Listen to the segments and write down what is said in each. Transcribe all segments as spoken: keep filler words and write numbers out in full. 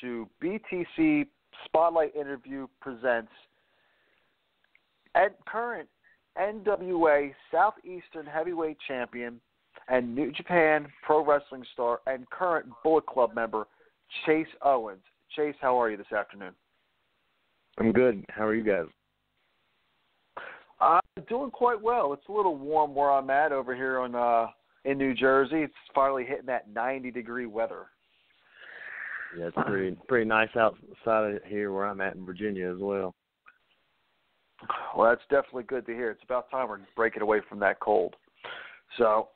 to B T C Spotlight Interview presents and current N W A Southeastern Heavyweight Champion and New Japan Pro Wrestling star and current Bullet Club member, Chase Owens. Chase, how are you this afternoon? I'm good. How are you guys? I'm uh, doing quite well. It's a little warm where I'm at over here on uh, in New Jersey. It's finally hitting that ninety-degree weather. Yeah, it's pretty pretty nice outside of here where I'm at in Virginia as well. Well, that's definitely good to hear. It's about time we're breaking away from that cold. So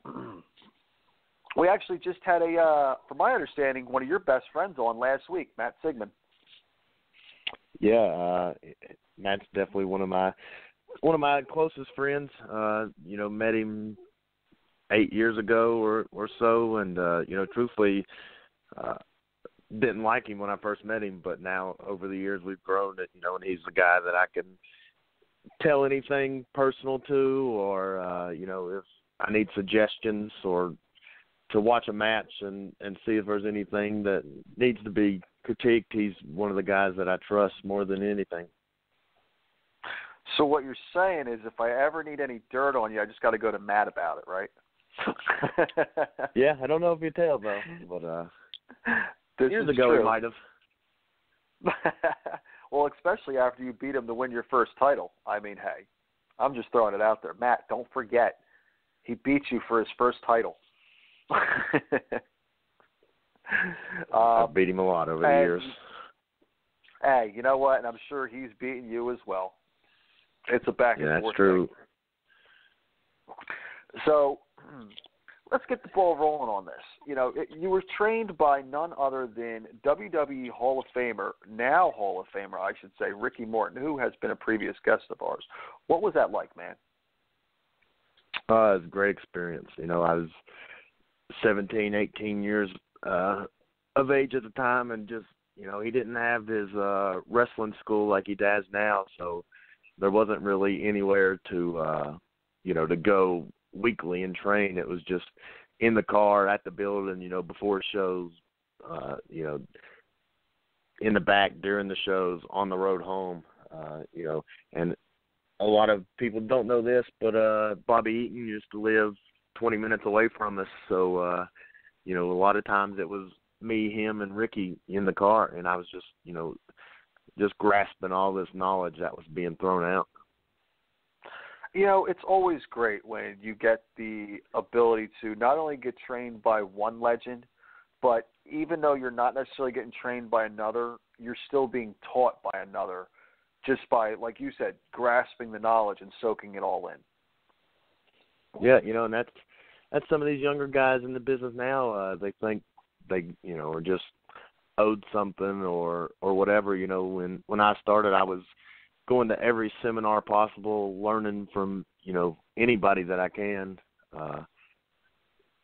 we actually just had a, uh, from my understanding, one of your best friends on last week, Matt Sigmon. Yeah, uh, Matt's definitely one of my one of my closest friends. Uh, you know, met him eight years ago or or so, and uh, you know, truthfully, uh, didn't like him when I first met him, but now over the years we've grown. It, you know, and he's the guy that I can tell anything personal to, or uh, you know, if I need suggestions or to watch a match and, and see if there's anything that needs to be critiqued. He's one of the guys that I trust more than anything. So what you're saying is if I ever need any dirt on you, I just got to go to Matt about it, right? Yeah, I don't know if you tell, though. But uh, this years ago, true. He might have. Well, especially after you beat him to win your first title. I mean, hey, I'm just throwing it out there. Matt, don't forget, he beat you for his first title. I beat him a lot over and, the years. Hey, you know what? And I'm sure he's beating you as well. It's a back and yeah, forth. That's true. Thing. So let's get the ball rolling on this. You know, it, you were trained by none other than W W E Hall of Famer, now Hall of Famer, I should say, Ricky Morton, who has been a previous guest of ours. What was that like, man? Uh, it was a great experience. You know, I was seventeen, eighteen years uh, of age at the time, and just, you know, he didn't have his uh, wrestling school like he does now, so there wasn't really anywhere to, uh, you know, to go weekly and train. It was just in the car, at the building, you know, before shows, uh, you know, in the back during the shows, on the road home, uh, you know, and a lot of people don't know this, but uh, Bobby Eaton used to live twenty minutes away from us, so uh, you know, a lot of times it was me, him, and Ricky in the car, and I was just, you know, just grasping all this knowledge that was being thrown out. You know, it's always great when you get the ability to not only get trained by one legend, but even though you're not necessarily getting trained by another, you're still being taught by another, just by, like you said, grasping the knowledge and soaking it all in. Yeah, you know, and that's that's some of these younger guys in the business now. Uh, they think they, you know, are just owed something or, or whatever. You know, when, when I started, I was going to every seminar possible, learning from, you know, anybody that I can, uh,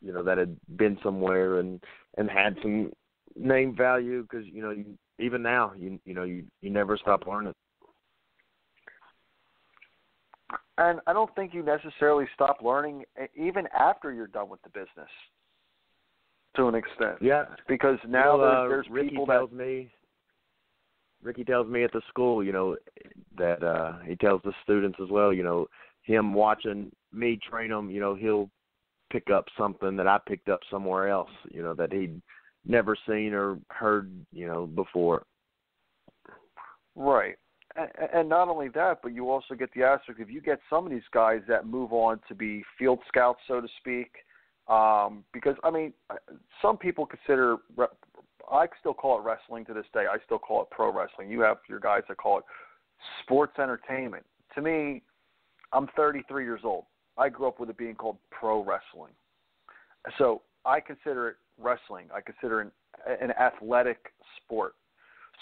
you know, that had been somewhere and, and had some name value because, you know, you, even now, you you know, you, you never stop learning. And I don't think you necessarily stop learning even after you're done with the business, to an extent. Yeah, because now you know, there's, there's uh, Ricky people tells that me, Ricky tells me at the school, you know, that uh, he tells the students as well. You know, him watching me train them, you know, he'll pick up something that I picked up somewhere else, you know, that he'd never seen or heard, you know, before. Right. And not only that, but you also get the aspect of you get some of these guys that move on to be field scouts, so to speak, um, because, I mean, some people consider – I still call it wrestling to this day. I still call it pro wrestling. You have your guys that call it sports entertainment. To me, I'm thirty-three years old. I grew up with it being called pro wrestling. So I consider it wrestling. I consider it an, an athletic sport.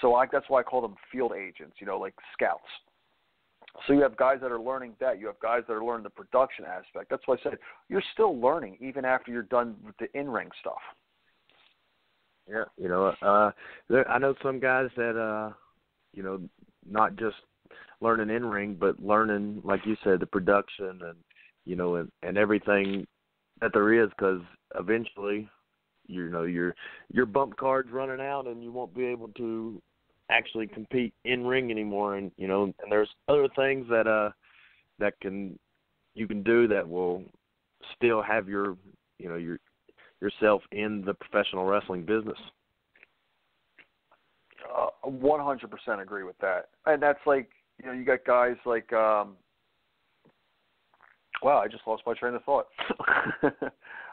So I, that's why I call them field agents, you know, like scouts. So you have guys that are learning that. You have guys that are learning the production aspect. That's why I said you're still learning even after you're done with the in-ring stuff. Yeah, you know, uh, there, I know some guys that, uh, you know, not just learning in-ring, but learning, like you said, the production and, you know, and, and everything that there is because eventually, you know, your your bump card's running out and you won't be able to actually compete in ring anymore. And, you know, and there's other things that uh that can you can do that will still have your, you know, your yourself in the professional wrestling business. Uh, one hundred percent agree with that. And that's like, you know, you got guys like, um, wow, I just lost my train of thought.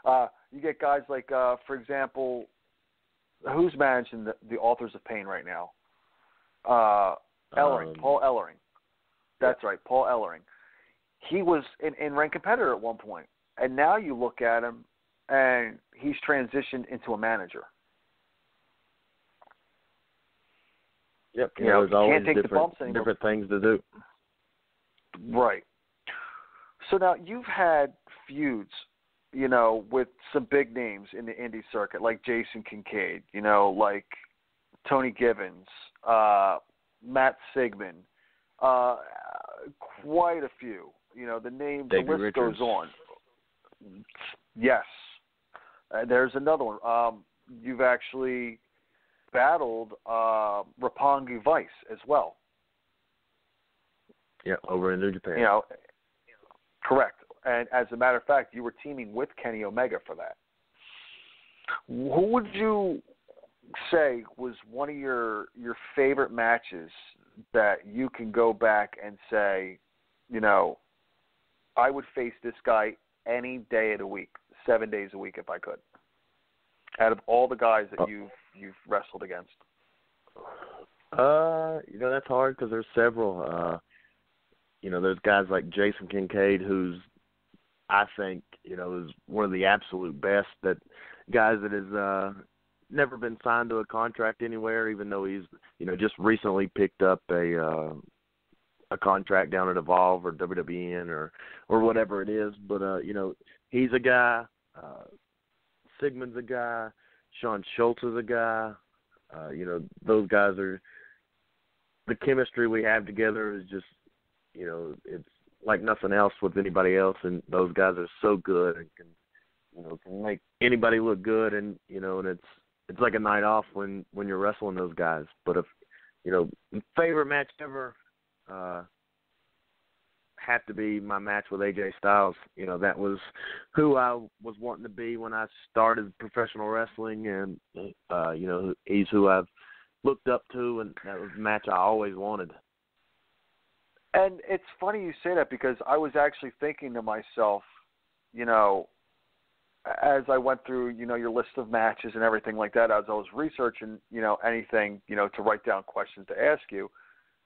uh, you get guys like, uh, for example, who's managing the, the Authors of Pain right now? Uh, Ellering, um, Paul Ellering. That's yeah. right, Paul Ellering. He was an in-ring competitor at one point, and now you look at him, and he's transitioned into a manager. Yep, you, you know, know, there's always different, different things to do. Right. So now you've had feuds, you know, with some big names in the indie circuit, like Jason Kincaid, you know, like Tony Gibbons, uh, Matt Sigmon, uh, quite a few. You know, the name, David the list Richards. Goes on. Yes. Uh, there's another one. Um, you've actually battled uh, Roppongi Vice as well. Yeah, over in New Japan. You know, correct. And as a matter of fact, you were teaming with Kenny Omega for that. Who would you say was one of your your favorite matches that you can go back and say, you know, I would face this guy any day of the week, seven days a week if I could, out of all the guys that you've you've wrestled against? Uh, you know, that's hard because there's several. Uh, you know, there's guys like Jason Kincaid, who's, I think, you know, is one of the absolute best, that guys that has uh, never been signed to a contract anywhere, even though he's, you know, just recently picked up a uh, a contract down at Evolve or W W N or, or whatever it is. But, uh, you know, he's a guy. Uh, Sigmund's a guy. Sean Schultz is a guy. Uh, you know, those guys are – the chemistry we have together is just, you know, it's like nothing else with anybody else, and those guys are so good and can, you know, can make anybody look good. And, you know, and it's it's like a night off when, when you're wrestling those guys. But, if you know, favorite match ever uh, had to be my match with A J Styles. You know, that was who I was wanting to be when I started professional wrestling, and, uh, you know, he's who I've looked up to, and that was the match I always wanted. And it's funny you say that, because I was actually thinking to myself, you know, as I went through, you know, your list of matches and everything like that, as I was researching, you know, anything, you know, to write down questions to ask you,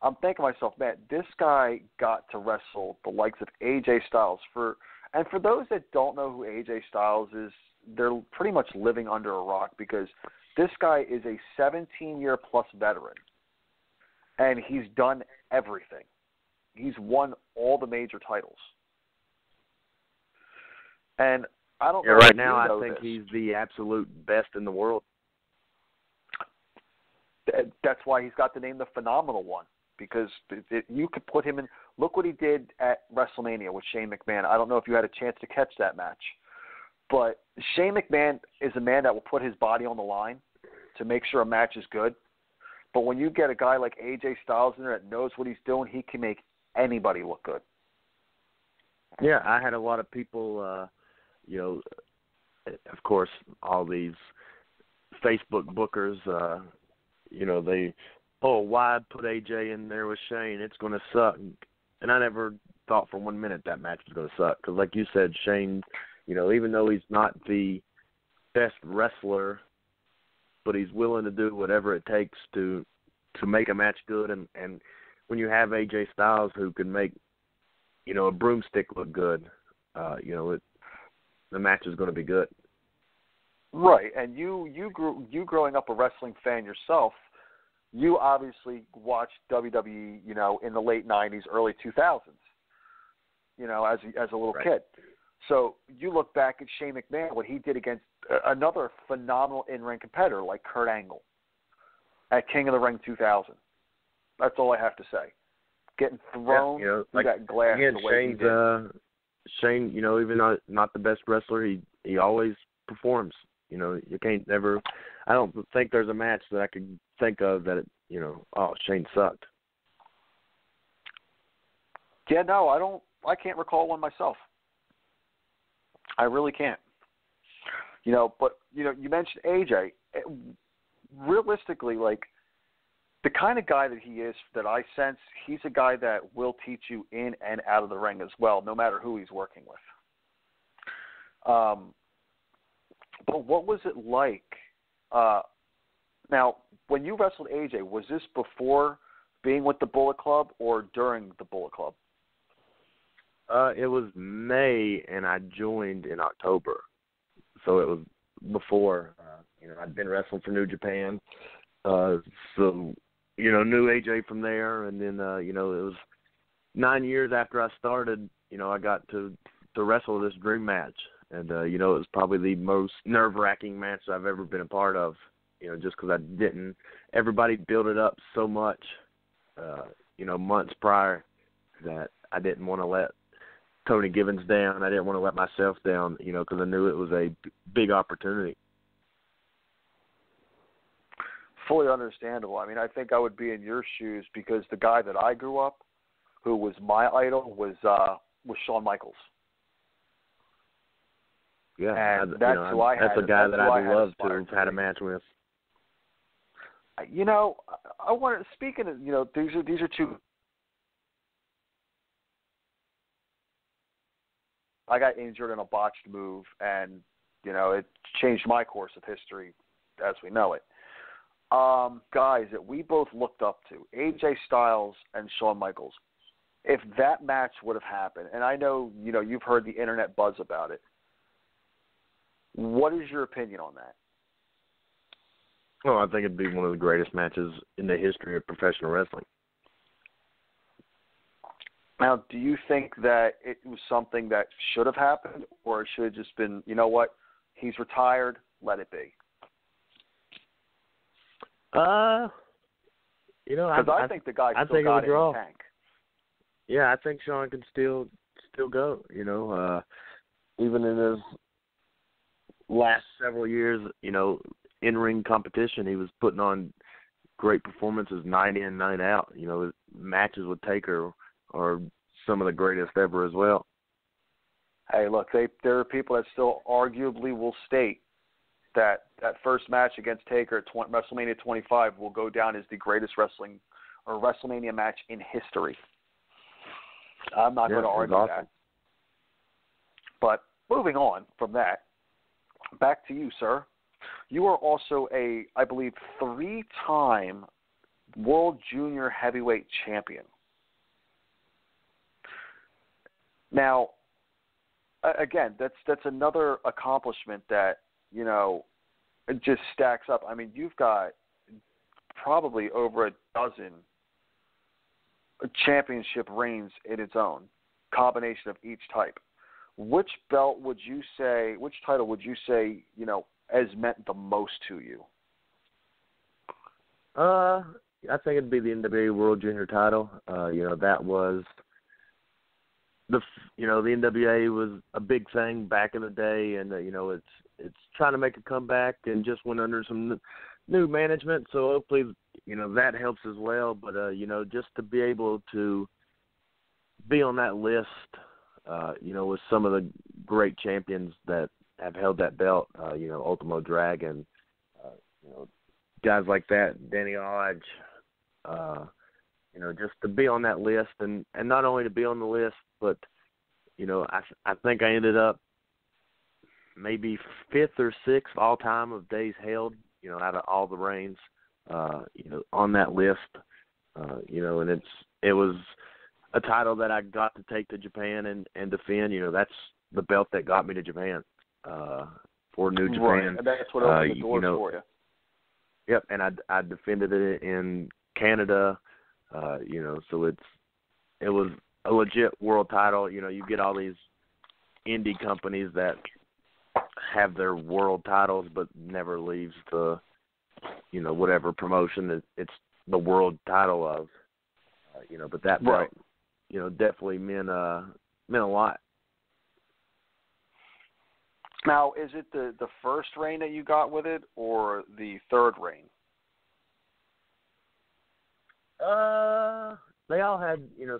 I'm thinking to myself, man, this guy got to wrestle the likes of A J Styles. For, and for those that don't know who A J Styles is, they're pretty much living under a rock, because this guy is a seventeen-year-plus veteran, and he's done everything. He's won all the major titles. And I don't yeah, know right now I think this. He's the absolute best in the world. That's why he's got the name The Phenomenal One, because it, it, you could put him in. Look what he did at WrestleMania with Shane McMahon. I don't know if you had a chance to catch that match, but Shane McMahon is a man that will put his body on the line to make sure a match is good. But when you get a guy like A J Styles in there that knows what he's doing, he can make anybody look good. Yeah, I had a lot of people, uh, you know, of course, all these Facebook bookers, uh, you know, they, oh, why put A J in there with Shane? It's going to suck. And I never thought for one minute that match was going to suck, because like you said, Shane, you know, even though he's not the best wrestler, but he's willing to do whatever it takes to to make a match good. And, and when you have A J Styles, who can make, you know, a broomstick look good, uh, you know, it, the match is going to be good. Right, and you you grew you growing up a wrestling fan yourself, you obviously watched W W E, you know, in the late nineties, early two thousands, you know, as a, as a little right. kid. So you look back at Shane McMahon, what he did against another phenomenal in-ring competitor like Kurt Angle at King of the Ring two thousand. That's all I have to say. Getting thrown, yeah, you know, like, that glass again, the way he did. Uh, Shane, you know, even though not the best wrestler, he, he always performs. You know, you can't ever. I don't think there's a match that I could think of that, it, you know, oh, Shane sucked. Yeah, no, I don't. I can't recall one myself. I really can't. You know, but you know, you mentioned A J. It, realistically, like the kind of guy that he is, that I sense, he's a guy that will teach you in and out of the ring as well, no matter who he's working with. Um, but what was it like? Uh, now, when you wrestled A J, was this before being with the Bullet Club or during the Bullet Club? Uh, it was May, and I joined in October. So it was before, uh, you know, I'd been wrestling for New Japan. Uh, so, you know, knew A J from there. And then, uh, you know, it was nine years after I started, you know, I got to, to wrestle this dream match. And, uh, you know, it was probably the most nerve-wracking match I've ever been a part of, you know, just because I didn't. Everybody built it up so much, uh, you know, months prior that I didn't want to let Tony Gibbons down. I didn't want to let myself down, you know, because I knew it was a b- big opportunity. Fully understandable. I mean, I think I would be in your shoes because the guy that I grew up, who was my idol, was uh, was Shawn Michaels. Yeah, and I, that's you know, who I that's had. A guy that's that I'd love to have had a match with. You know, I, I want to. Speaking of, you know, these are these are two. I got injured in a botched move, and you know, it changed my course of history as we know it. Um, guys that we both looked up to, A J Styles and Shawn Michaels. If that match would have happened, and I know you know you've heard the internet buzz about it, what is your opinion on that? Oh, I think it'd be one of the greatest matches in the history of professional wrestling. Now, do you think that it was something that should have happened, or it should have just been, you know what, he's retired, let it be? Uh, you know, because I, I think the guy I still think got it in the tank. Yeah, I think Shawn can still still go. You know, uh, even in his last several years, you know, in ring competition, he was putting on great performances night in, night out. You know, matches with Taker are some of the greatest ever as well. Hey, look, they, there are people that still arguably will state that that first match against Taker at twenty, WrestleMania twenty-five will go down as the greatest wrestling or WrestleMania match in history. I'm not yeah, going to argue awesome. that. But moving on from that, back to you, sir. You are also a, I believe, three-time World Junior Heavyweight Champion. Now, again, that's that's another accomplishment that, you know, it just stacks up. I mean, you've got probably over a dozen championship reigns in its own, combination of each type. Which belt would you say, which title would you say, you know, has meant the most to you? Uh, I think it'd be the N W A World Junior title. Uh, you know, that was... The you know the N W A was a big thing back in the day, and uh, you know it's it's trying to make a comeback and just went under some n- new management. So hopefully you know that helps as well. But uh, you know just to be able to be on that list, uh, you know with some of the great champions that have held that belt, uh, you know Ultimo Dragon, uh, you know guys like that, Danny Hodge. Uh, You know, just to be on that list, and, and not only to be on the list, but, you know, I I think I ended up maybe fifth or sixth all-time of days held, you know, out of all the reigns, uh, you know, on that list. Uh, you know, and it's it was a title that I got to take to Japan and, and defend. You know, that's the belt that got me to Japan uh, for New Japan. Right, and that's what opened uh, the doors you know, for you. Yep, and I, I defended it in Canada. Uh, you know, so it's it was a legit world title. You know, you get all these indie companies that have their world titles, but never leaves the you know whatever promotion that it's the world title of. Uh, you know, but that belt, right. you know, definitely meant uh meant a lot. Now, is it the, the first reign that you got with it or the third reign? Uh, they all had, you know,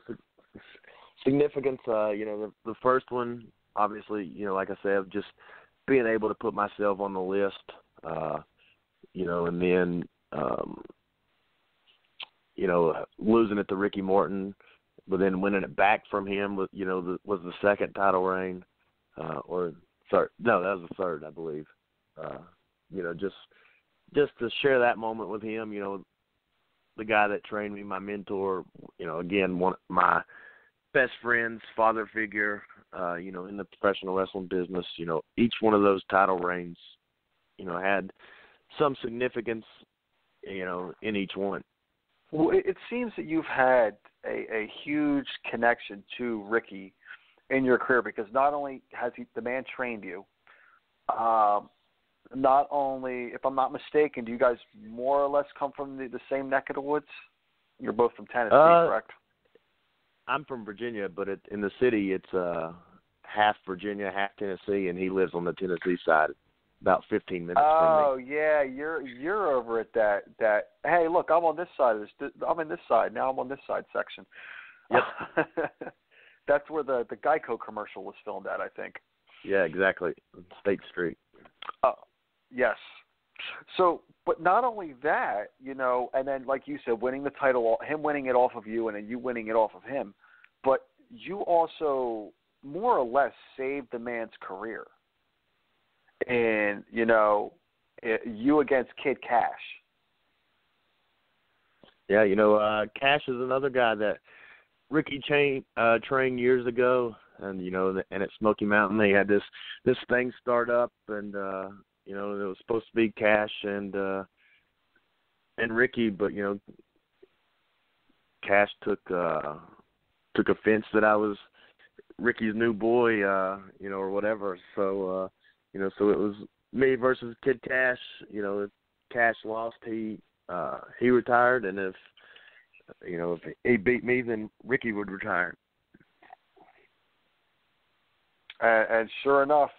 significance. Uh, you know, the, the first one, obviously, you know, like I said, just being able to put myself on the list, uh, you know, and then, um, you know, losing it to Ricky Morton, but then winning it back from him, you know, the, was the second title reign, uh, or third. No, that was the third, I believe. Uh, you know, just just to share that moment with him, you know, the guy that trained me, my mentor, you know, again, one my best friend's father figure, uh, you know, in the professional wrestling business, you know, each one of those title reigns, you know, had some significance, you know, in each one. Well, it seems that you've had a, a huge connection to Ricky in your career, because not only has he, the man trained you, um, not only, if I'm not mistaken, do you guys more or less come from the, the same neck of the woods? You're both from Tennessee, uh, correct? I'm from Virginia, but it, in the city, it's uh, half Virginia, half Tennessee, and he lives on the Tennessee side, about fifteen minutes oh, from me. Oh, yeah, you're you're over at that, that. Hey, look, I'm on this side of this. I'm in this side. Now I'm on this side section. Yep. That's where the, the Geico commercial was filmed at, I think. Yeah, exactly. State Street. Oh, yes. So, but not only that, you know, and then, like you said, winning the title, him winning it off of you, and then you winning it off of him, but you also more or less saved the man's career. And, you know, it, you against Kid Cash. Yeah, you know, uh, Cash is another guy that Ricky chain, uh, trained years ago, and, you know, and at Smoky Mountain they had this, this thing start up, and, uh, you know, it was supposed to be Cash and uh, and Ricky, but, you know, Cash took uh, took offense that I was Ricky's new boy, uh, you know, or whatever, so... Uh, You know, so it was me versus Kid Cash. You know, if Cash lost, he uh, he retired, and if you know if he beat me, then Ricky would retire. And, and sure enough,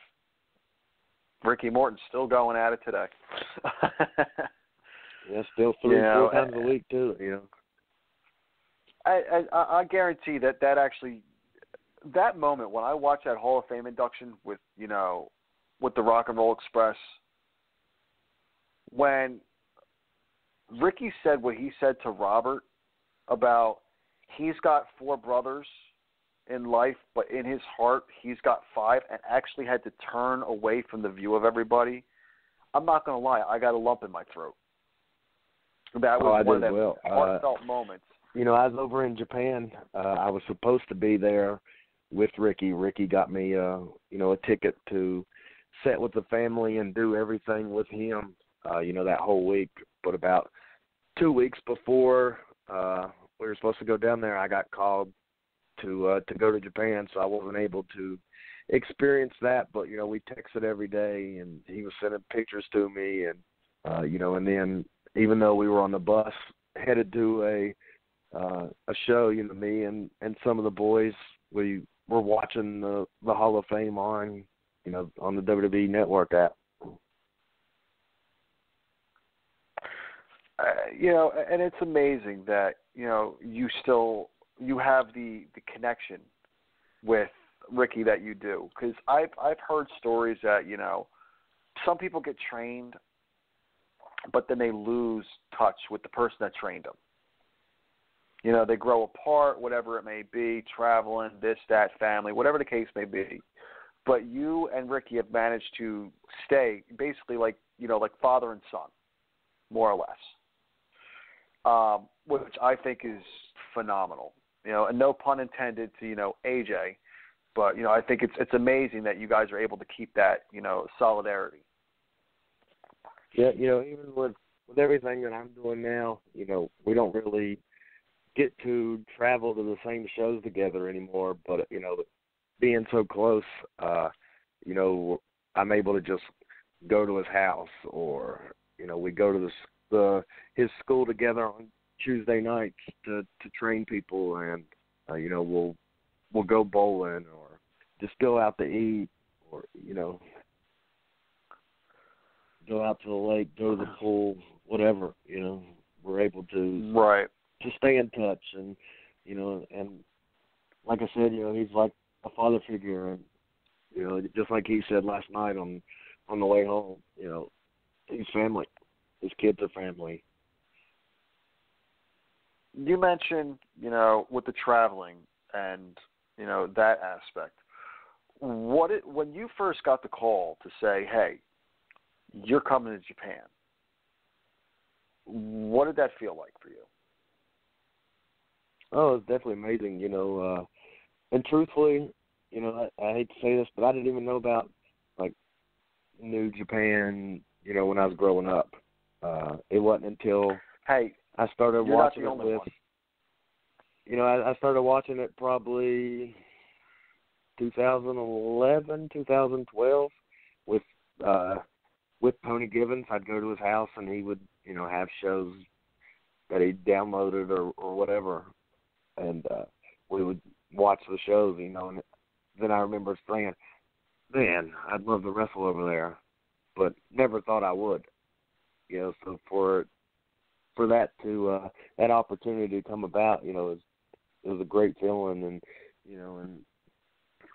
Ricky Morton's still going at it today. Yeah, still three, you know, four times I, a week too. You know, I, I I guarantee that that actually that moment when I watched that Hall of Fame induction with you know. with the Rock and Roll Express, when Ricky said what he said to Robert about he's got four brothers in life, but in his heart he's got five, and actually had to turn away from the view of everybody, I'm not going to lie, I got a lump in my throat. That was oh, one of them well. heartfelt uh, moments. You know, I was over in Japan. Uh, I was supposed to be there with Ricky. Ricky got me, uh, you know, a ticket to sit with the family and do everything with him, uh, you know, that whole week. But about two weeks before uh, we were supposed to go down there, I got called to uh, to go to Japan, so I wasn't able to experience that. But, you know, we texted every day, and he was sending pictures to me. And, uh, you know, and then even though we were on the bus headed to a uh, a show, you know, me and, and some of the boys, we were watching the, the Hall of Fame on you know, on the W W E Network app. Uh, you know, and it's amazing that, you know, you still, you have the, the connection with Ricky that you do. Because I've, I've heard stories that, you know, some people get trained, but then they lose touch with the person that trained them. You know, they grow apart, whatever it may be, traveling, this, that, family, whatever the case may be. But you and Ricky have managed to stay basically like, you know, like father and son, more or less, um, which I think is phenomenal. You know, and no pun intended to, you know, A J, but, you know, I think it's it's amazing that you guys are able to keep that, you know, solidarity. Yeah, you know, even with, with everything that I'm doing now, you know, we don't really get to travel to the same shows together anymore, but, you know, the, being so close, uh, you know, I'm able to just go to his house, or, you know, we go to the, the his school together on Tuesday nights to, to train people, and, uh, you know, we'll we'll go bowling or just go out to eat, or, you know, go out to the lake, go to the pool, whatever, you know, we're able to right to stay in touch. And, you know, and like I said, you know, he's like a father figure. And, you know, just like he said last night on, on the way home, you know, he's family. His kids are family. You mentioned, you know, with the traveling and, you know, that aspect. What it, when you first got the call to say, hey, you're coming to Japan, what did that feel like for you? Oh, it was definitely amazing, you know. Uh, and truthfully, you know, I, I hate to say this, but I didn't even know about, like, New Japan, you know, when I was growing up. Uh, it wasn't until hey, I started watching it with, one. you know, I, I started watching it probably twenty eleven, twenty twelve with uh, with Tony Gibbons. I'd go to his house and he would, you know, have shows that he downloaded or, or whatever, and uh, we would watch the shows, you know. And then I remember saying, "Man, I'd love to wrestle over there," but never thought I would. You know, so for for that to uh, that opportunity to come about, you know, it was, it was a great feeling, and you know, and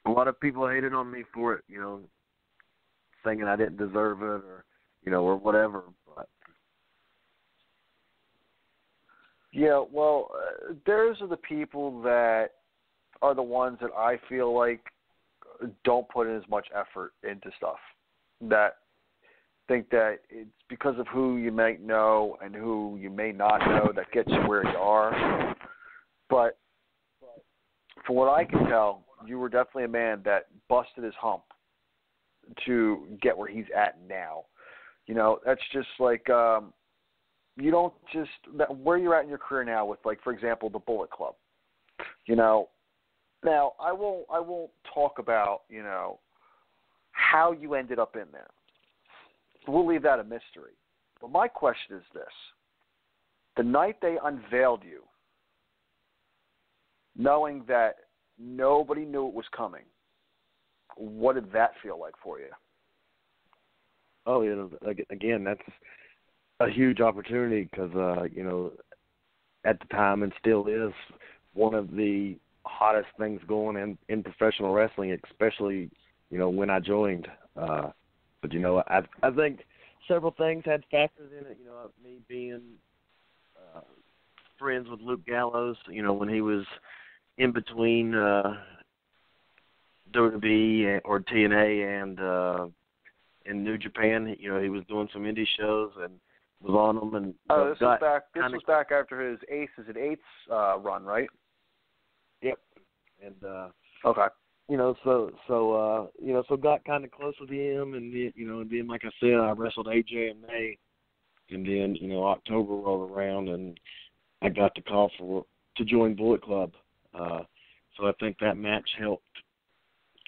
a lot of people hated on me for it, you know, thinking I didn't deserve it, or you know, or whatever. But yeah, well, uh, those are the people that are the ones that I feel like don't put in as much effort into stuff, that think that it's because of who you might know and who you may not know that gets you where you are. But from what I can tell, you were definitely a man that busted his hump to get where he's at now. You know, that's just like um, you don't just that, where you're at in your career now with, like, for example, the Bullet Club. You know, now I won't I won't talk about, you know, how you ended up in there. We'll leave that a mystery. But my question is this. The night they unveiled you, knowing that nobody knew it was coming, what did that feel like for you? Oh, you know, again, that's a huge opportunity because, uh, you know, at the time and still is one of the hottest things going in, in professional wrestling, especially, you know, when I joined. Uh But, you know, I I think several things had factors in it. You know, me being uh, friends with Luke Gallows, you know, when he was in between uh, W W E or T N A and uh, in New Japan, you know, he was doing some indie shows and was on them. And, oh, this, was back, this was back after his Aces and Eights uh, run, right? Yep. And uh, okay. You know, so so uh, you know, so got kind of close with him, and then, you know, and then like I said, I wrestled A J in May, and then you know October rolled around, and I got the call for to join Bullet Club. Uh, so I think that match helped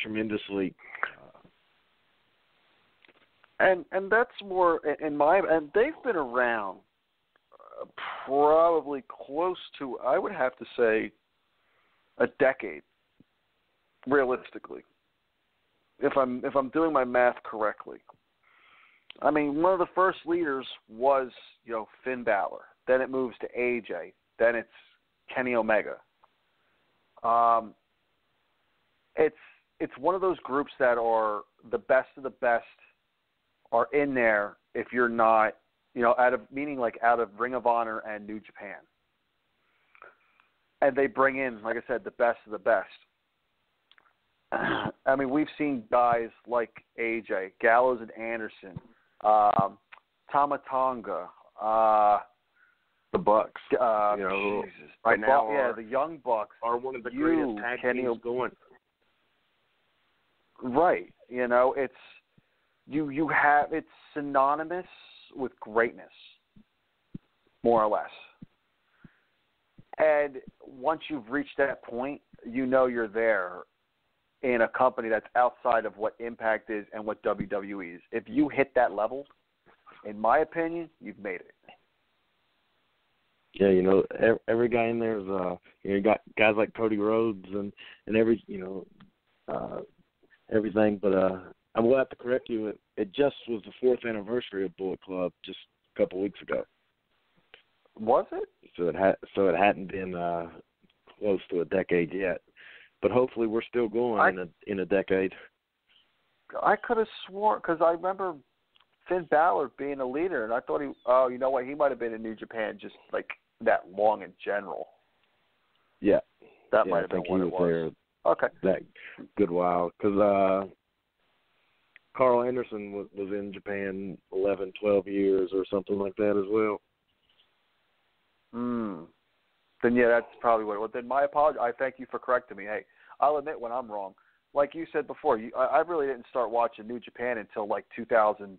tremendously. And and that's more in my and they've been around uh, probably close to, I would have to say, a decade. Realistically, if I'm if I'm doing my math correctly, I mean, one of the first leaders was, you know, Finn Balor. Then it moves to A J. Then it's Kenny Omega. Um, it's it's one of those groups that are the best of the best are in there. If you're not, you know, out of meaning like out of Ring of Honor and New Japan, and they bring in, like I said, the best of the best. I mean, we've seen guys like A J, Gallows and Anderson, um, Tama Tonga, uh, the Bucks. Uh, you know, Jesus, right now, Buc- are, yeah, the Young Bucks are one of the you, greatest tag Kenny teams going. Right, you know, it's you. You have it's synonymous with greatness, more or less. And once you've reached that point, you know you're there. In a company that's outside of what Impact is and what W W E is. If you hit that level, in my opinion, you've made it. Yeah, you know, every, every guy in there is, uh, you know, you got guys like Cody Rhodes and, and every, you know, uh, everything. But uh, I will have to correct you. It, it just was the fourth anniversary of Bullet Club just a couple weeks ago. Was it? So it, ha- so it hadn't been uh, close to a decade yet. But hopefully we're still going I, in, a, in a decade. I could have sworn, because I remember Finn Balor being a leader, and I thought he, oh, you know what, he might have been in New Japan just like that long in general. Yeah. That yeah, might have been what it was. Okay. That good while. Because uh, Carl Anderson was, was in Japan eleven, twelve years or something like that as well. Hmm. Then, yeah, that's probably what it was. Then my apology. I thank you for correcting me. Hey, I'll admit when I'm wrong. Like you said before, you, I, I really didn't start watching New Japan until like two thousand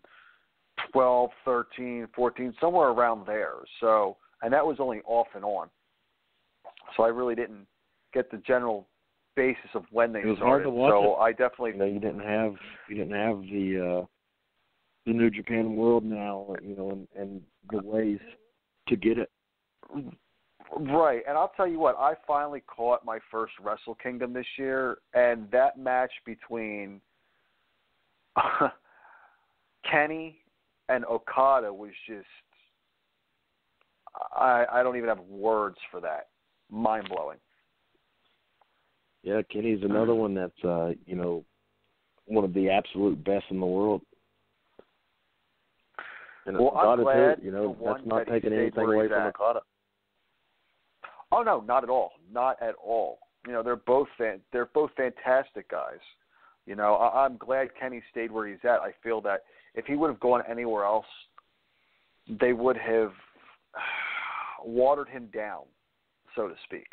twelve, thirteen, fourteen, somewhere around there. So, and that was only off and on. So I really didn't get the general basis of when they started. It was started. hard to watch. So it. I definitely you know you didn't have you didn't have the uh, the New Japan World now, you know, and, and the ways to get it. Right, and I'll tell you what, I finally caught my first Wrestle Kingdom this year, and that match between Kenny and Okada was just, I, I don't even have words for that. Mind-blowing. Yeah, Kenny's another one that's, uh, you know, one of the absolute best in the world. And well, I'm glad, too, you know, that's not that taking anything away from Okada. Oh no, not at all, not at all. You know, they're both fan- they're both fantastic guys. You know, I- I'm glad Kenny stayed where he's at. I feel that if he would have gone anywhere else, they would have watered him down, so to speak.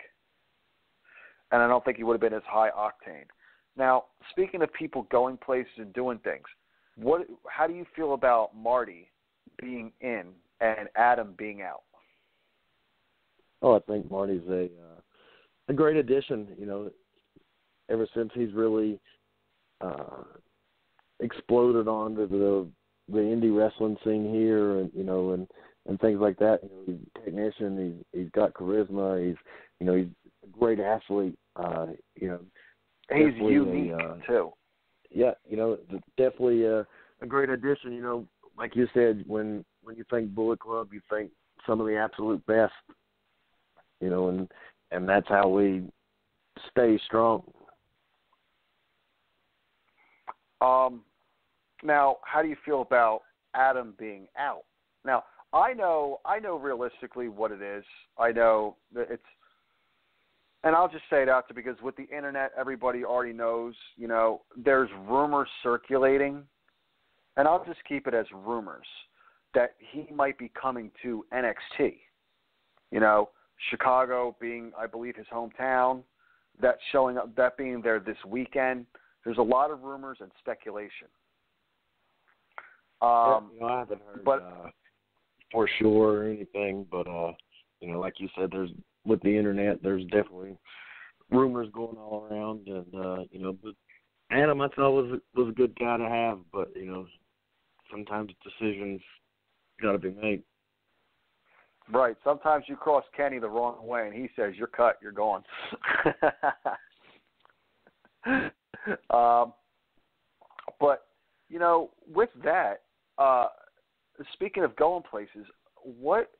And I don't think he would have been as high octane. Now, speaking of people going places and doing things, what? How do you feel about Marty being in and Adam being out? Oh, I think Marty's a uh, a great addition. You know, ever since he's really uh, exploded onto the the indie wrestling scene here, and you know, and, and things like that. You know, he's a technician. He's he's got charisma. He's you know he's a great athlete. Uh, you know, he's unique a, uh, too. Yeah, you know, definitely a, a great addition. You know, like you said, when when you think Bullet Club, you think some of the absolute best. You know, and and that's how we stay strong. Um, now, how do you feel about Adam being out? Now, I know, I know realistically what it is. I know that it's, and I'll just say it out there because with the internet, everybody already knows. You know, there's rumors circulating, and I'll just keep it as rumors that he might be coming to N X T. You know. Chicago being, I believe, his hometown, that showing up, that being there this weekend. There's a lot of rumors and speculation. Um, yeah, you know, I haven't heard but, uh, for sure or anything, but uh, you know, like you said, there's with the internet, there's definitely rumors going all around, and uh, you know, but Adam, I thought was was a good guy to have, but you know, sometimes decisions got to be made. Right. Sometimes you cross Kenny the wrong way, and he says, you're cut, you're gone. um, but, you know, with that, uh, speaking of going places, what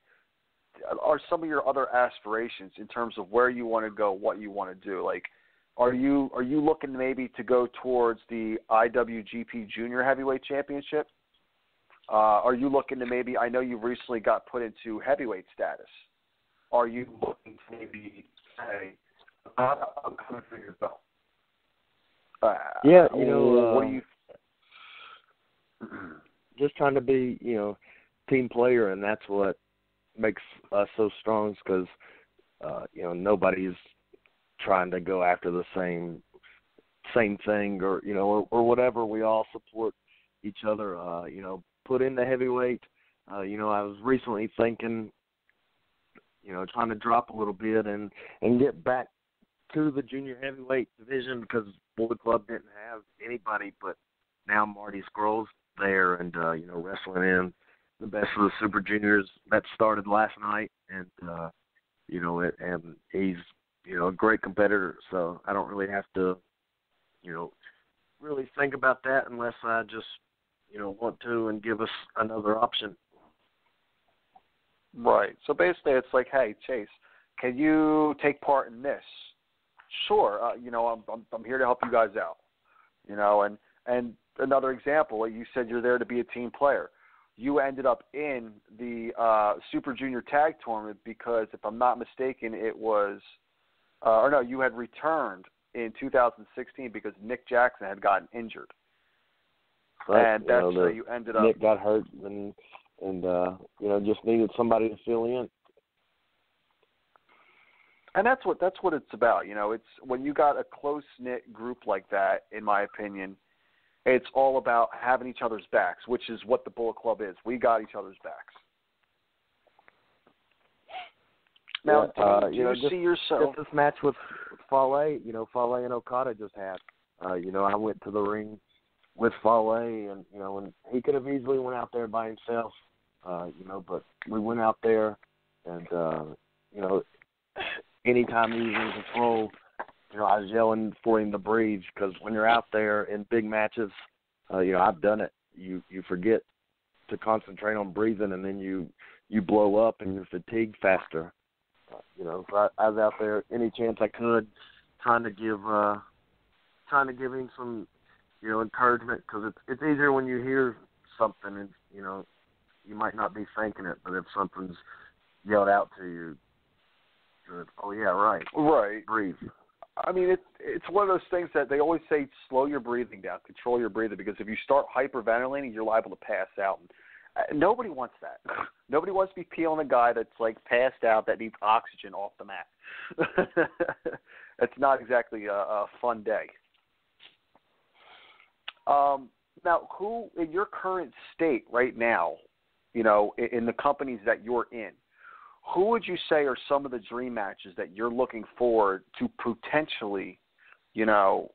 are some of your other aspirations in terms of where you want to go, what you want to do? Like, are you are you looking maybe to go towards the I W G P Junior Heavyweight Championship? Uh, are you looking to maybe, I know you recently got put into heavyweight status. Are you looking to maybe say, I'm coming for your belt? Uh, yeah, you know, uh, what do you... just trying to be, you know, team player, and that's what makes us so strong because, uh, you know, nobody's trying to go after the same same thing or, you know, or, or whatever. We all support each other, uh, you know, put in the heavyweight. Uh, you know, I was recently thinking, you know, trying to drop a little bit and, and get back to the junior heavyweight division because Bullet Club didn't have anybody, but now Marty Scrogs there and, uh, you know, wrestling in the best of the super juniors. That started last night, and, uh, you know, it, and he's, you know, a great competitor, so I don't really have to, you know, really think about that unless I just, you know, want to and give us another option. Right. So basically it's like, hey, Chase, can you take part in this? Sure. Uh, you know, I'm, I'm I'm here to help you guys out. You know, and, and another example, you said you're there to be a team player. You ended up in the uh, Super Junior Tag Tournament because, if I'm not mistaken, it was uh, – or no, you had returned in two thousand sixteen because Nick Jackson had gotten injured. Right. And that's you know, where you ended up. Nick got hurt and, and uh, you know, just needed somebody to fill in. And that's what that's what it's about. You know, it's when you got a close-knit group like that, in my opinion, it's all about having each other's backs, which is what the Bullet Club is. We got each other's backs. Now, yeah, uh, do you, you know, see just, yourself? Just this match with Fale, you know, Fale and Okada just had. Uh, you know, I went to the ring with Fale, and, you know, and he could have easily went out there by himself, uh, you know, but we went out there, and, uh, you know, anytime he was in control, you know, I was yelling for him to breathe because when you're out there in big matches, uh, you know, I've done it. You you forget to concentrate on breathing, and then you, you blow up and you're fatigued faster. Uh, you know, so I, I was out there any chance I could, trying to give uh, trying to give him some, you know, encouragement because it's it's easier when you hear something and you know you might not be thinking it, but if something's yelled out to you, it's, oh yeah, right, right, breathe. I mean, it's it's one of those things that they always say, slow your breathing down, control your breathing, because if you start hyperventilating, you're liable to pass out. And nobody wants that. Nobody wants to be peeling a guy that's, like, passed out that needs oxygen off the mat. It's not exactly a, a fun day. Um, now, who, in your current state right now, you know, in, in the companies that you're in, who would you say are some of the dream matches that you're looking forward to potentially, you know,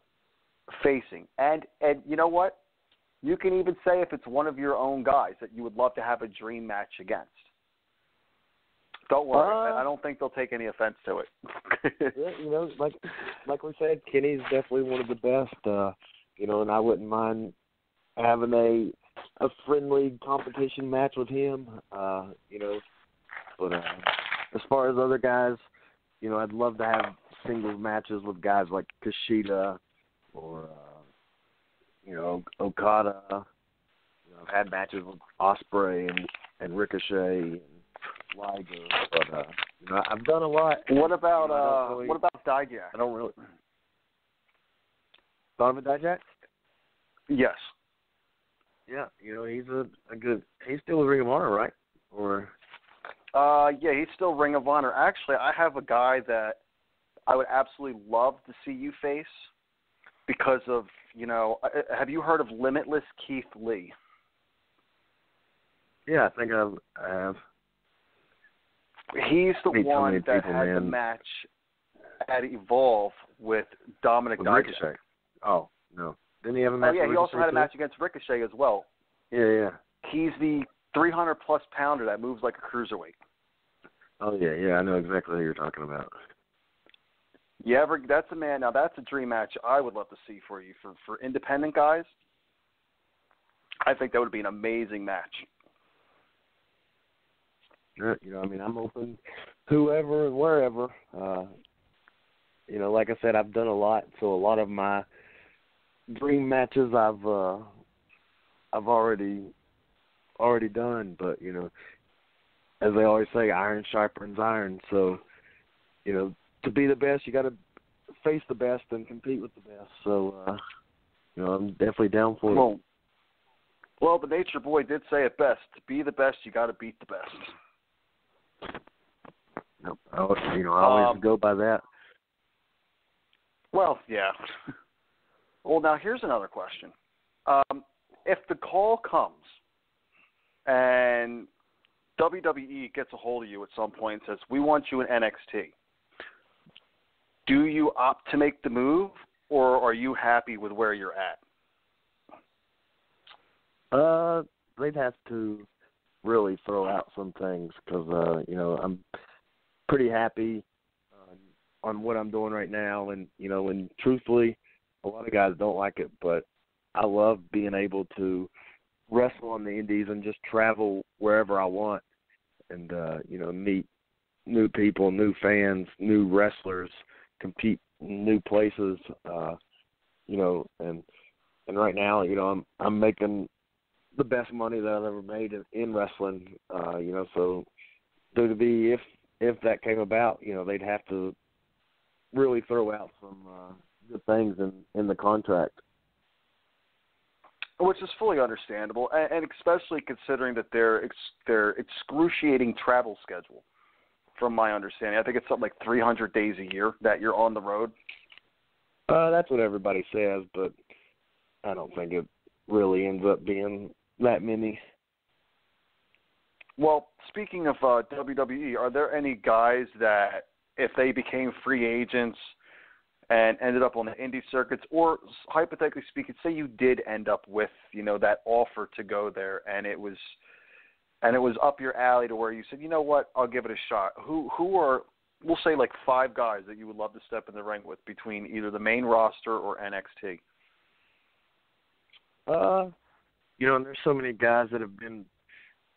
facing? And and you know what? You can even say if it's one of your own guys that you would love to have a dream match against. Don't worry. Uh, I don't think they'll take any offense to it. Yeah, you know, like like we said, Kenny's definitely one of the best, uh, you know, and I wouldn't mind having a, a friendly competition match with him, uh, you know. But uh, as far as other guys, you know, I'd love to have singles matches with guys like Kushida or, uh, you know, Okada. You know, I've had matches with Ospreay and, and Ricochet and Liger. But, uh, you know, I've done a lot. What about, you know, uh, really, what about Dijak? I don't really. Dominic Dijak? Yes. Yeah, you know, he's a, a good, he's still with Ring of Honor, right? Or... Uh, yeah, he's still Ring of Honor. Actually, I have a guy that I would absolutely love to see you face because of, you know, have you heard of Limitless Keith Lee? Yeah, I think I've, I have. He's the one that people, had man. the match at Evolve with Dominic Dijak. Ricochet. Oh, no. Didn't he have a match? Oh, yeah, he Ricochet also had a match against Ricochet as well. Yeah, yeah. He's the three hundred plus pounder that moves like a cruiserweight. Oh, yeah, yeah. I know exactly who you're talking about. You ever, that's a man. Now, that's a dream match I would love to see for you. For, for independent guys, I think that would be an amazing match. Sure. You know, I mean, I'm open whoever and wherever. Uh, you know, like I said, I've done a lot. So a lot of my dream matches I've uh, I've already... already done, but, you know, as they always say, iron sharpens iron. So, you know, to be the best, you got to face the best and compete with the best. So, uh, you know, I'm definitely down for well, it. Well, the Nature Boy did say it best. To be the best, you got to beat the best. Nope. I always, you know, I always um, go by that. Well, yeah. Well, now here's another question. Um, if the call comes, and W W E gets a hold of you at some point and says, we want you in N X T. Do you opt to make the move, or are you happy with where you're at? Uh, they'd have to really throw out some things because, uh, you know, I'm pretty happy uh, on what I'm doing right now. And, you know, and truthfully, a lot of guys don't like it, but I love being able to wrestle in the indies and just travel wherever I want and, uh, you know, meet new people, new fans, new wrestlers, compete in new places, uh, you know, and and right now, you know, I'm I'm making the best money that I've ever made in, in wrestling, uh, you know, so W W E, if, if that came about, you know, they'd have to really throw out some uh, good things in, in the contract. Which is fully understandable, and, and especially considering that their ex, their excruciating travel schedule, from my understanding. I think it's something like three hundred days a year that you're on the road. Uh, that's what everybody says, but I don't think it really ends up being that many. Well, speaking of uh, W W E, are there any guys that, if they became free agents and ended up on the indie circuits, or hypothetically speaking, say you did end up with, you know, that offer to go there, and it was, and it was up your alley to where you said, you know what, I'll give it a shot. Who, who are, we'll say like five guys that you would love to step in the ring with between either the main roster or N X T? Uh, you know, and there's so many guys that have been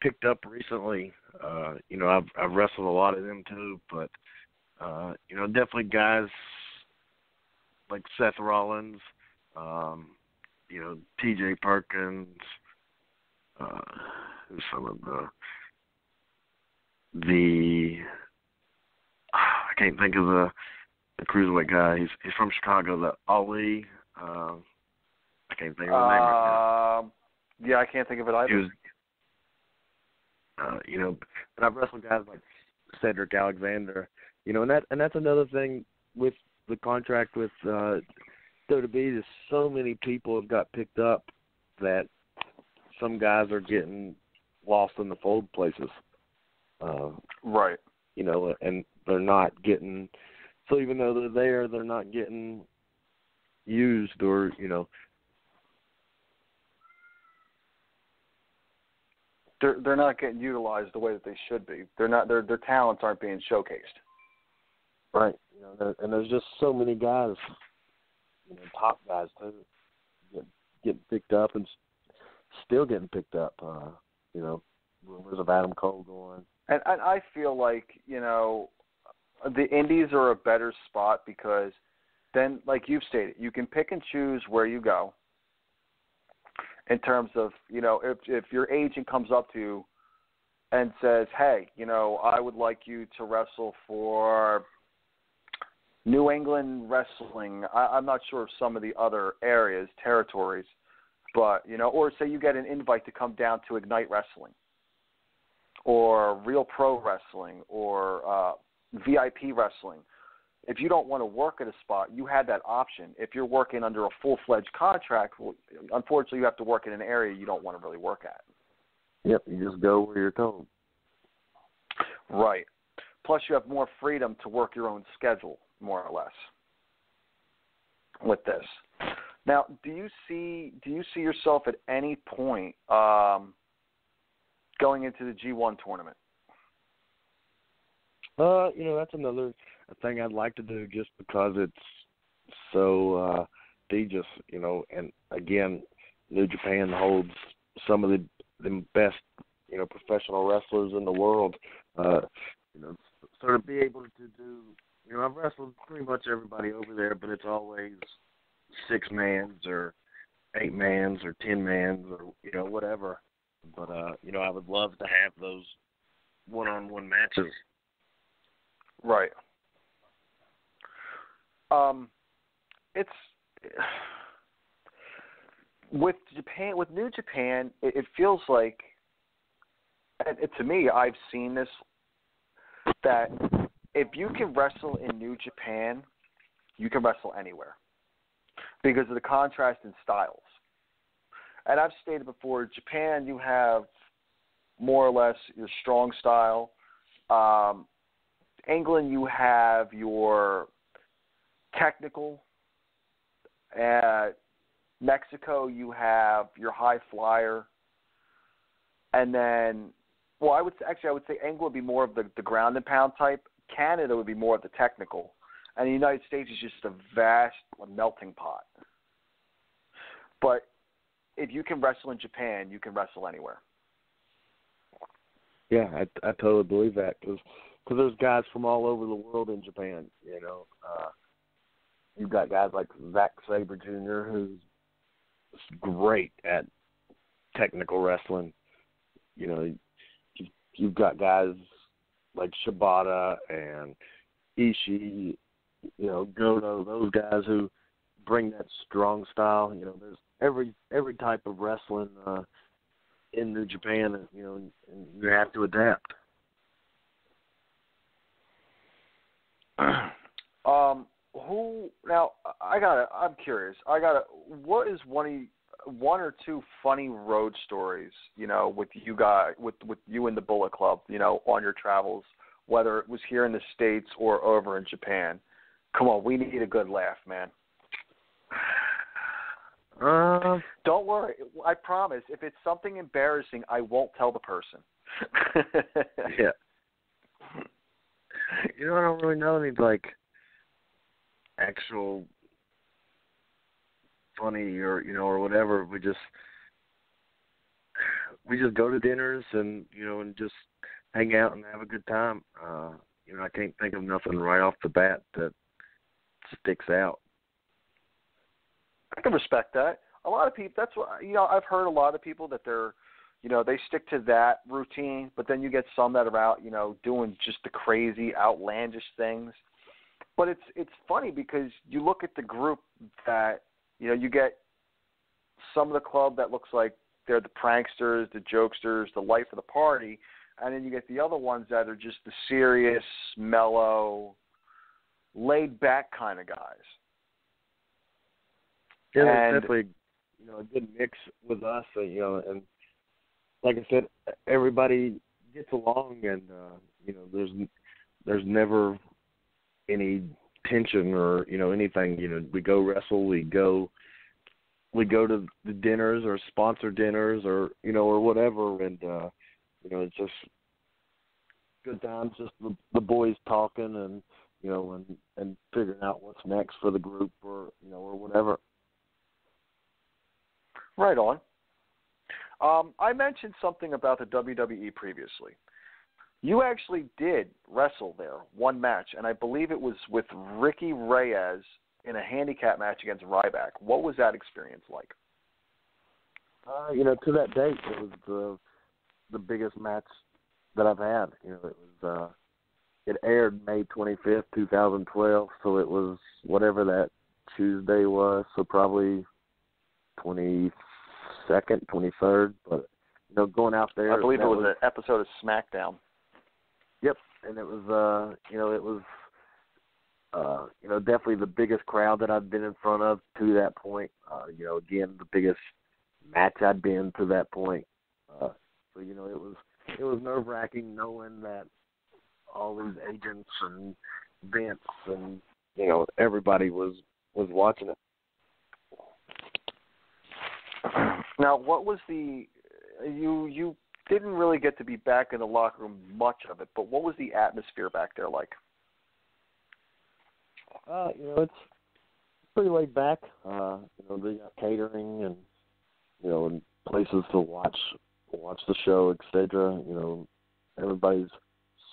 picked up recently. Uh, you know, I've, I've wrestled a lot of them too, but uh, you know, definitely guys like Seth Rollins, um, you know, T J Perkins, uh, some of the, the, I can't think of the, the cruiserweight guy. He's, he's from Chicago, the Ali, uh, I can't think of the uh, name right now. Yeah, I can't think of it either. It was, uh, you know, and I've wrestled guys like Cedric Alexander, you know, and that, and that's another thing with the contract with uh, W W E is so many people have got picked up that some guys are getting lost in the fold places. Uh, right. You know, and they're not getting, so even though they're there, they're not getting used or, you know. They're, they're not getting utilized the way that they should be. They're not, their, their talents aren't being showcased. Right, you know, and there's just so many guys, you know, top guys too, get, get picked up and still getting picked up. Uh, you know, rumors of Adam Cole going. And, and I feel like, you know, the indies are a better spot because then, like you've stated, you can pick and choose where you go. In terms of, you know, if if your agent comes up to you and says, hey, you know, I would like you to wrestle for New England wrestling. I, I'm not sure of some of the other areas, territories, but, you know, or say you get an invite to come down to Ignite Wrestling or Real Pro Wrestling or uh, V I P Wrestling. If you don't want to work at a spot, you had that option. If you're working under a full-fledged contract, well, unfortunately you have to work in an area you don't want to really work at. Yep, you just go where you're told. Right. Plus you have more freedom to work your own schedule, more or less, with this. Now, do you see do you see yourself at any point um, going into the G one tournament? Uh, you know, that's another thing I'd like to do just because it's so uh, prestigious, you know, and again, New Japan holds some of the the best, you know, professional wrestlers in the world. Uh, you know, sort of be able to do, you know, I've wrestled pretty much everybody over there, but it's always six mans or eight mans or ten mans or, you know, whatever. But, uh, you know, I would love to have those one-on-one matches. Right. Um, it's... With Japan, with New Japan, it, it feels like, and it, to me, I've seen this, that if you can wrestle in New Japan, you can wrestle anywhere because of the contrast in styles. And I've stated before, Japan, you have more or less your strong style. Um, England, you have your technical. Uh, Mexico, you have your high flyer, and then, well, I would actually I would say England would be more of the, the ground and pound type. Canada would be more of the technical, and the United States is just a vast melting pot. But if you can wrestle in Japan, you can wrestle anywhere. Yeah, I, I totally believe that because there's guys from all over the world in Japan. You know, uh, you've got guys like Zack Sabre Junior who's great at technical wrestling. You know, you've got guys like Shibata and Ishii, you know, Goto, those guys who bring that strong style. You know, there's every every type of wrestling uh, in New Japan, you know, and, and you have to adapt. Um, who now? I gotta. I'm curious. I gotta. What is one of you, one or two funny road stories, you know, with you guys, with, with you and the Bullet Club, you know, on your travels, whether it was here in the States or over in Japan? Come on, we need a good laugh, man. Uh, Don't worry. I promise. If it's something embarrassing, I won't tell the person. Yeah. You know, I don't really know any, like, actual funny or, you know, or whatever. We just we just go to dinners and, you know, and just hang out and have a good time. Uh, you know, I can't think of nothing right off the bat that sticks out. I can respect that. A lot of people, that's what, you know, I've heard a lot of people that they're, you know, they stick to that routine, but then you get some that are out, you know, doing just the crazy, outlandish things. But it's it's funny because you look at the group that, you know, you get some of the club that looks like they're the pranksters, the jokesters, the life of the party, and then you get the other ones that are just the serious, mellow, laid-back kind of guys. Yeah, there's definitely, you know, a good mix with us, you know, and like I said, everybody gets along, and uh, you know, there's there's never any tension or, you know, anything. You know, we go wrestle, we go we go to the dinners or sponsor dinners or, you know, or whatever, and uh, you know, it's just good times, just the, the boys talking and, you know, and, and figuring out what's next for the group or, you know, or whatever. Right on. Um, I mentioned something about the W W E previously. You actually did wrestle there one match, and I believe it was with Ricky Reyes in a handicap match against Ryback. What was that experience like? Uh, you know, to that date, it was the the biggest match that I've had. You know, it was uh, it aired May twenty-fifth, two thousand twelve, so it was whatever that Tuesday was, so probably twenty-second, twenty-third, but, you know, going out there. I believe it was, was an episode of SmackDown. Yep, and it was, uh, you know, it was, uh, you know, definitely the biggest crowd that I'd been in front of to that point. Uh, you know, again, the biggest match I'd been to that point. Uh, so, you know, it was it was nerve wracking knowing that all these agents and Vince and, you know, everybody was, was watching it. Now, what was the you you didn't really get to be back in the locker room much of it, but what was the atmosphere back there like? Uh, you know, it's pretty laid back. Uh, you know, they got catering and, you know, and places to watch watch the show, et cetera. You know, everybody's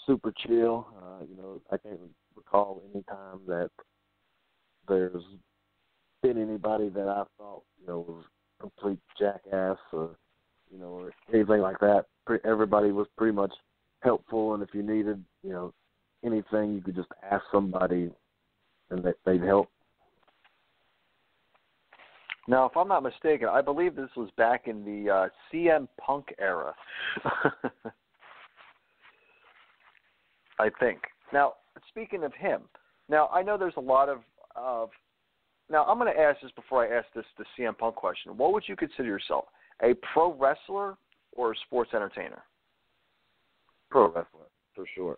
super chill. Uh, you know, I can't recall any time that there's been anybody that I thought, you know, was complete jackass or, you know, or anything like that. Everybody was pretty much helpful, and if you needed, you know, anything, you could just ask somebody and they'd help. Now, if I'm not mistaken, I believe this was back in the uh, C M Punk era. I think. Now, speaking of him, now I know there's a lot of, of Now, I'm going to ask this before I ask this the C M Punk question. What would you consider yourself, a pro wrestler or a sports entertainer? Pro wrestler, for sure.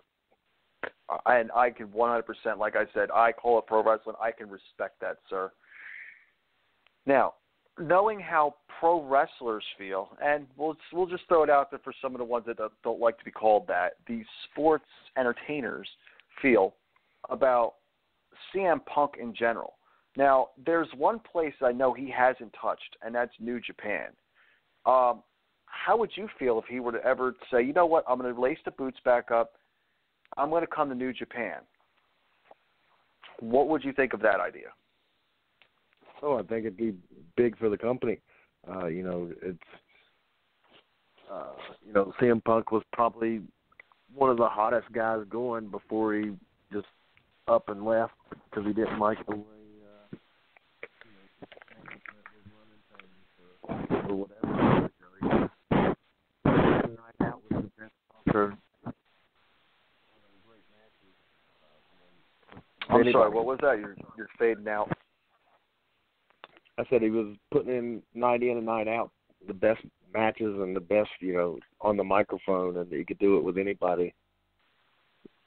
Uh, and I can one hundred percent, like I said, I call it pro wrestling. I can respect that, sir. Now, knowing how pro wrestlers feel, and we'll we'll just throw it out there for some of the ones that don't like to be called that, the sports entertainers feel about C M Punk in general. Now, there's one place I know he hasn't touched, and that's New Japan. Um, how would you feel if he were to ever say, you know what, I'm going to lace the boots back up, I'm going to come to New Japan? What would you think of that idea? Oh, I think it'd be big for the company. Uh, you know, it's uh, you know, C M Punk was probably one of the hottest guys going before he just up and left because he didn't like the way uh, you know, running or whatever. Right now, with the best Punk. I'm sorry, what was that? You're, you're fading out. I said he was putting in night in and night out the best matches and the best, you know, on the microphone, and he could do it with anybody.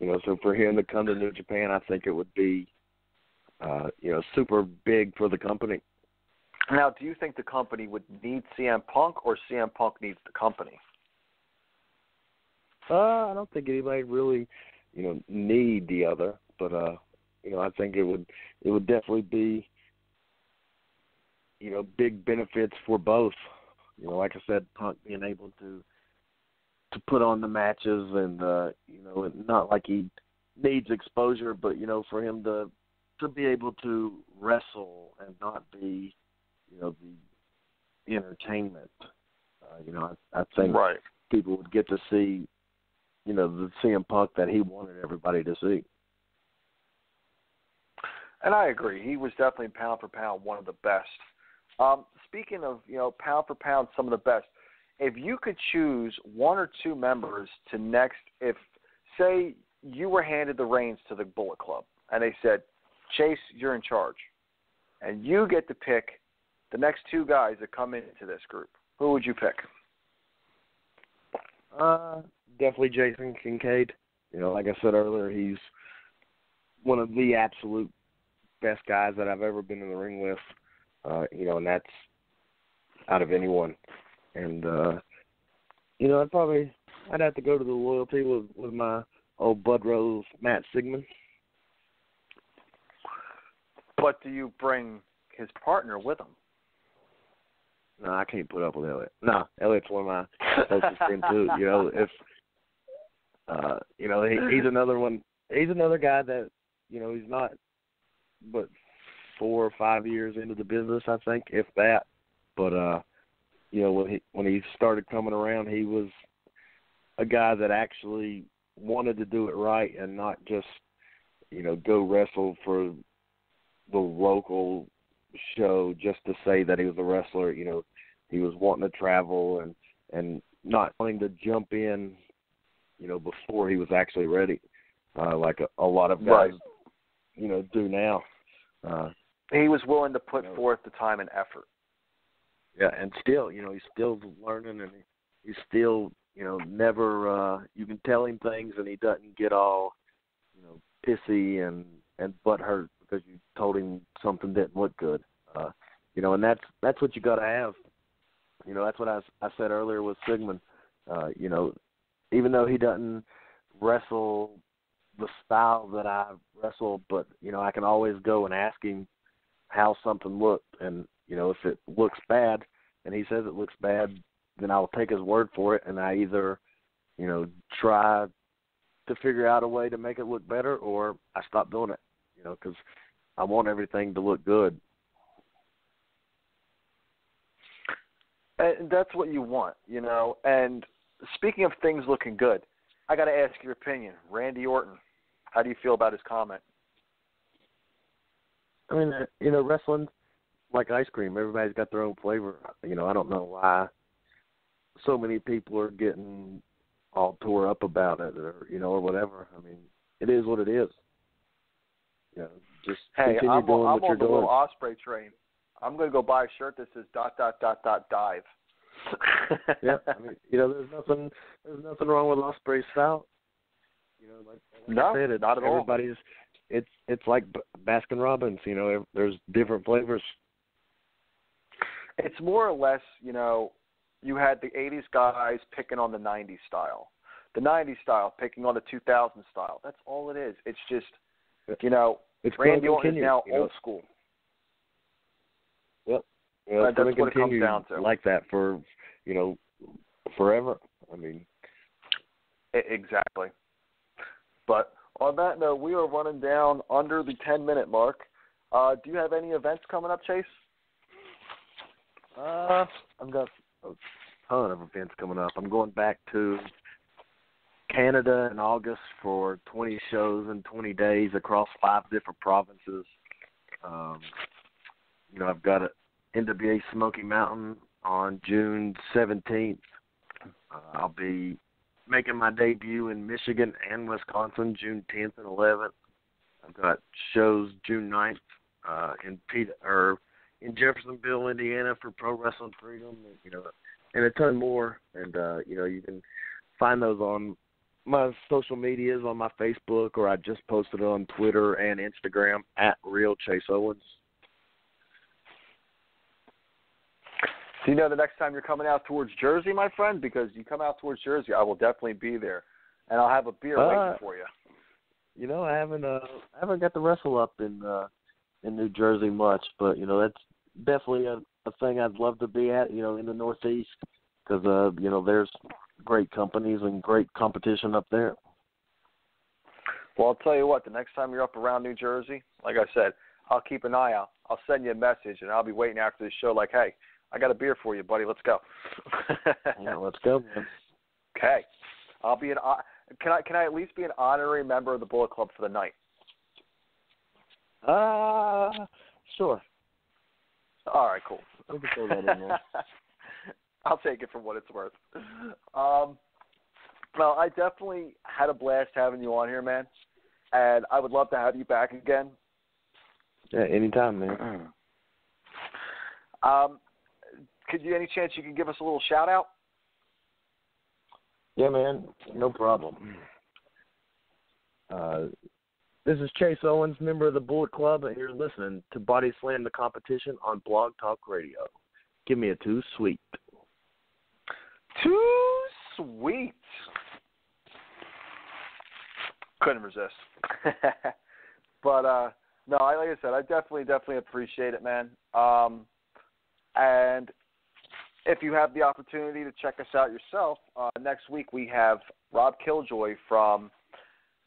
You know, so for him to come to New Japan, I think it would be, uh, you know, super big for the company. Now, do you think the company would need C M Punk, or C M Punk needs the company? Uh, I don't think anybody really, you know, need the other, but uh, you know, I think it would it would definitely be, you know, big benefits for both. You know, like I said, Punk being able to to put on the matches and, uh, you know, not like he needs exposure, but, you know, for him to to be able to wrestle and not be, you know, the entertainment. Uh, you know, I, I think right. people would get to see, you know, the C M Punk that he wanted everybody to see. And I agree. He was definitely pound for pound one of the best. Um, speaking of, you know, pound for pound, some of the best, if you could choose one or two members to next, if, say, you were handed the reins to the Bullet Club, and they said, Chase, you're in charge, and you get to pick the next two guys that come into this group, who would you pick? Uh, definitely Jason Kincaid. You know, like I said earlier, he's one of the absolute best guys that I've ever been in the ring with. Uh, you know, and that's out of anyone. And, uh, you know, I'd probably, I'd have to go to the loyalty with, with my old Bud Rose, Matt Sigmon. But do you bring his partner with him? No, I can't put up with Elliot. No, Elliot's one of my closest friends, too. You know, if, uh, you know, he, he's another one. He's another guy that, you know, he's not, but four or five years into the business, I think, if that. But, uh, you know, when he when he started coming around, he was a guy that actually wanted to do it right and not just, you know, go wrestle for the local show just to say that he was a wrestler. You know, he was wanting to travel and, and not wanting to jump in, you know, before he was actually ready, uh, like a, a lot of guys, right. you know, do now. Uh, he was willing to put you know, forth the time and effort. Yeah, and still, you know, he's still learning, and he, he's still, you know, never. Uh, you can tell him things, and he doesn't get all, you know, pissy and and butthurt because you told him something didn't look good. Uh, you know, and that's that's what you got to have. You know, that's what I I said earlier with Sigmon. Uh, you know, even though he doesn't wrestle the style that I wrestle, but, you know, I can always go and ask him how something looked. And, you know, if it looks bad and he says it looks bad, then I'll take his word for it. And I either, you know, try to figure out a way to make it look better, or I stop doing it, you know, because I want everything to look good. And that's what you want, you know. And speaking of things looking good, I got to ask your opinion. Randy Orton, how do you feel about his comment? I mean, you know, wrestling's like ice cream. Everybody's got their own flavor. You know, I don't know why so many people are getting all tore up about it or, you know, or whatever. I mean, it is what it is. You know, just hey, continue I'm doing on, what I'm you're doing. I'm on the little Ospreay train. I'm going to go buy a shirt that says dot, dot, dot, dot, dive. Yeah, I mean, you know, there's nothing, there's nothing wrong with Ospreay's style. You know, like, like no, I said, it, not at everybody's, all. It's it's like Baskin Robbins. You know, there's different flavors. It's more or less, you know, you had the eighties guys picking on the nineties style, the nineties style picking on the two thousands style. That's all it is. It's just, you know, it's Randy Orton is now you know, old school. Yep. You know, it's going to continue like that for, you know, forever. I mean. Exactly. But on that note, we are running down under the ten-minute mark. Uh, do you have any events coming up, Chase? Uh, I've got a ton of events coming up. I'm going back to Canada in August for twenty shows in twenty days across five different provinces. Um, you know, I've got an N W A Smoky Mountain on June seventeenth. Uh, I'll be making my debut in Michigan and Wisconsin June tenth and eleventh. I've got shows June ninth uh, in Pete, or in Jeffersonville, Indiana for Pro Wrestling Freedom, and, you know, and a ton more. And uh, you know, you can find those on my social medias, on my Facebook, or I just posted it on Twitter and Instagram at Real Chase Owens. Do you know the next time you're coming out towards Jersey, my friend? Because you come out towards Jersey, I will definitely be there, and I'll have a beer uh, waiting for you. You know, I haven't uh, I haven't got to wrestle up in uh, in New Jersey much, but you know that's definitely a, a thing I'd love to be at. You know, in the Northeast, because uh, you know there's great companies and great competition up there. Well, I'll tell you what. The next time you're up around New Jersey, like I said, I'll keep an eye out. I'll send you a message, and I'll be waiting after the show. Like, hey, I got a beer for you, buddy. Let's go. Yeah, let's go, man. Okay, I'll be an. Can I? Can I at least be an honorary member of the Bullet Club for the night? Uh, sure. All right, cool. I'll take it for what it's worth. Um, well, I definitely had a blast having you on here, man, and I would love to have you back again. Yeah, anytime, man. um, could you any chance you could give us a little shout out? Yeah, man, no problem. Uh, this is Chase Owens, member of the Bullet Club, and you're listening to Body Slam the Competition on Blog Talk Radio. Give me a two sweet. Too sweet. Couldn't resist. But, uh, no, I, like I said, I definitely, definitely appreciate it, man. Um, and if you have the opportunity to check us out yourself, uh, next week we have Rob Killjoy from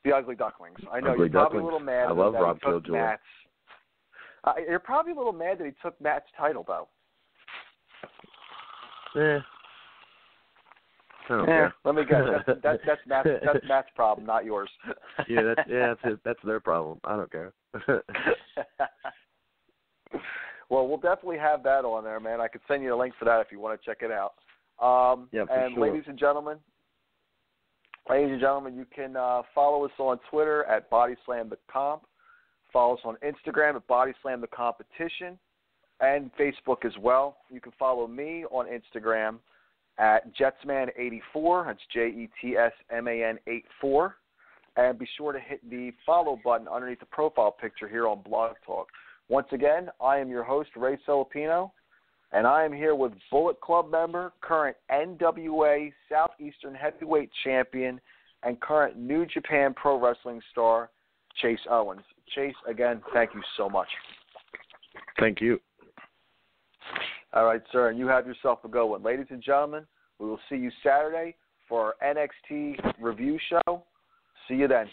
The Ugly Ducklings. I know Ugly you're probably Ducklings. a little mad. I love that Rob Killjoy. Uh, you're probably a little mad that he took Matt's title, though. Yeah. Okay. Yeah, let me guess. That's, that's, that's, Matt's, that's Matt's problem, not yours. yeah, that's, yeah, that's, his, that's their problem. I don't care. Well, we'll definitely have that on there, man. I could send you a link for that if you want to check it out. Um, yeah, for and sure. ladies and gentlemen, ladies and gentlemen, you can uh, follow us on Twitter at BodySlamTheComp. Follow us on Instagram at BodySlamTheCompetition and Facebook as well. You can follow me on Instagram at Jetsman eighty-four. That's J E T S M A N eighty-four. And be sure to hit the follow button underneath the profile picture here on Blog Talk. Once again, I am your host, Ray Celipino, and I am here with Bullet Club member, current N W A Southeastern Heavyweight Champion, and current New Japan Pro Wrestling star, Chase Owens. Chase, again, thank you so much. Thank you. All right, sir, and you have yourself a good one. Ladies and gentlemen, we will see you Saturday for our N X T review show. See you then.